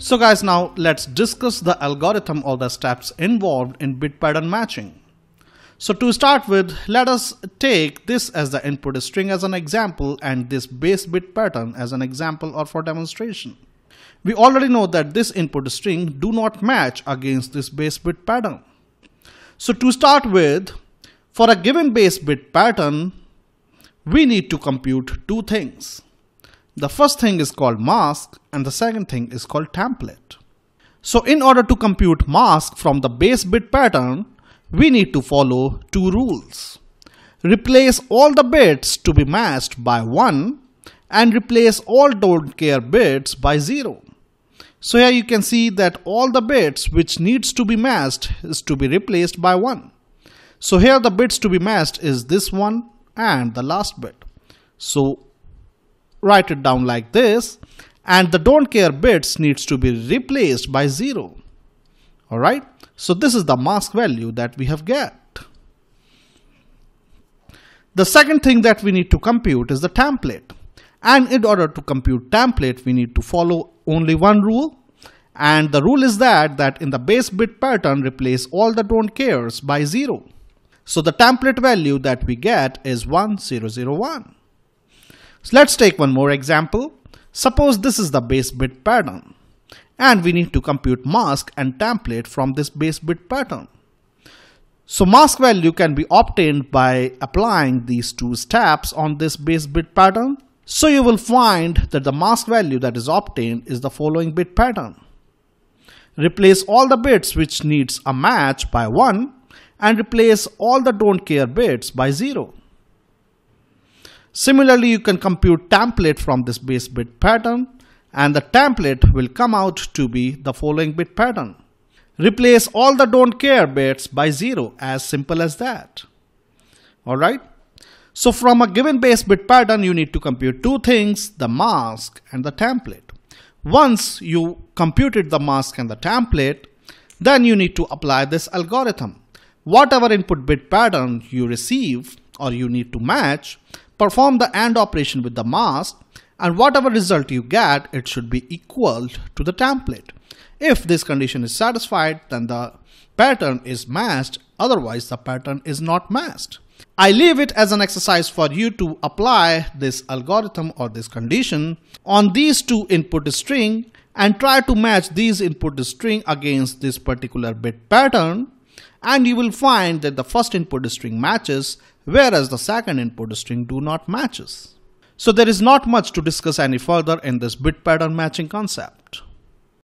So guys, now let's discuss the algorithm or the steps involved in bit pattern matching. So to start with, let us take this as the input string as an example and this base bit pattern as an example or for demonstration. We already know that this input string do not match against this base bit pattern. So to start with, for a given base bit pattern, we need to compute two things. The first thing is called mask and the second thing is called template. So in order to compute mask from the base bit pattern, we need to follow two rules. Replace all the bits to be matched by 1 and replace all don't care bits by 0. So here you can see that all the bits which needs to be matched is to be replaced by 1. So here the bits to be matched is this one and the last bit. So write it down like this, and the don't care bits needs to be replaced by 0. Alright, so this is the mask value that we have got. The second thing that we need to compute is the template, and in order to compute template we need to follow only one rule, and the rule is that in the base bit pattern replace all the don't cares by 0. So the template value that we get is 1001. So let's take one more example. Suppose this is the base bit pattern and we need to compute mask and template from this base bit pattern. So mask value can be obtained by applying these two steps on this base bit pattern. So you will find that the mask value that is obtained is the following bit pattern. Replace all the bits which needs a match by 1 and replace all the don't care bits by 0. Similarly, you can compute template from this base bit pattern, and the template will come out to be the following bit pattern. Replace all the don't care bits by 0, as simple as that. Alright, so from a given base bit pattern you need to compute two things, the mask and the template. Once you computed the mask and the template, then you need to apply this algorithm. Whatever input bit pattern you receive or you need to match, perform the AND operation with the mask, and whatever result you get, it should be equal to the template. If this condition is satisfied, then the pattern is matched, otherwise the pattern is not matched. I leave it as an exercise for you to apply this algorithm or this condition on these two input string and try to match these input string against this particular bit pattern, and you will find that the first input string matches, whereas the second input string do not matches. So there is not much to discuss any further in this bit pattern matching concept.